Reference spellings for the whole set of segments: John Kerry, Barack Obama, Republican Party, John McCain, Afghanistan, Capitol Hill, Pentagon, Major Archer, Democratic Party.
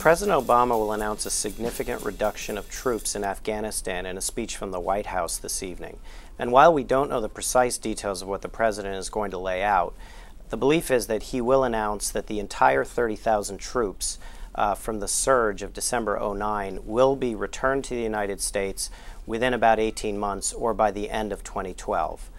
President Obama will announce a significant reduction of troops in Afghanistan in a speech from the White House this evening. And while we don't know the precise details of what the president is going to lay out, the belief is that he will announce that the entire 30,000 troops from the surge of December 2009 will be returned to the United States within about 18 months or by the end of 2012.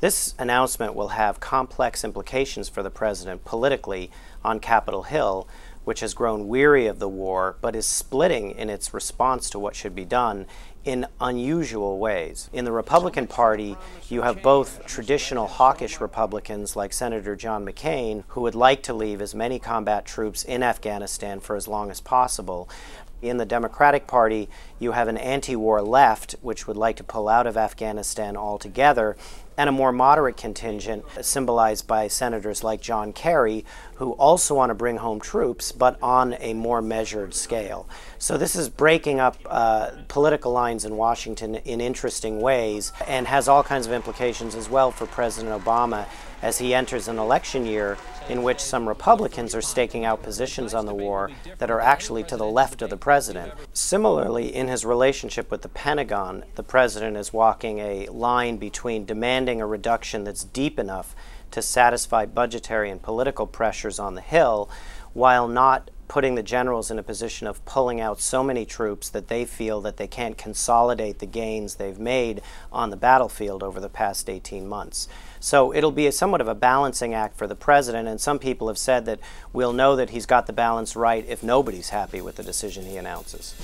This announcement will have complex implications for the president politically on Capitol Hill, which has grown weary of the war but is splitting in its response to what should be done in unusual ways. In the Republican Party, you have both traditional hawkish Republicans like Senator John McCain, who would like to leave as many combat troops in Afghanistan for as long as possible. In the Democratic Party, you have an anti-war left, which would like to pull out of Afghanistan altogether, and a more moderate contingent symbolized by senators like John Kerry, who also want to bring home troops, but on a more measured scale. So this is breaking up political lines in Washington in interesting ways, and has all kinds of implications as well for President Obama as he enters an election year in which some Republicans are staking out positions on the war that are actually to the left of the president. Similarly, in his relationship with the Pentagon, the president is walking a line between demanding a reduction that's deep enough to satisfy budgetary and political pressures on the Hill, while not putting the generals in a position of pulling out so many troops that they feel that they can't consolidate the gains they've made on the battlefield over the past 18 months. So it'll be somewhat of a balancing act for the president, and some people have said that we'll know that he's got the balance right if nobody's happy with the decision he announces.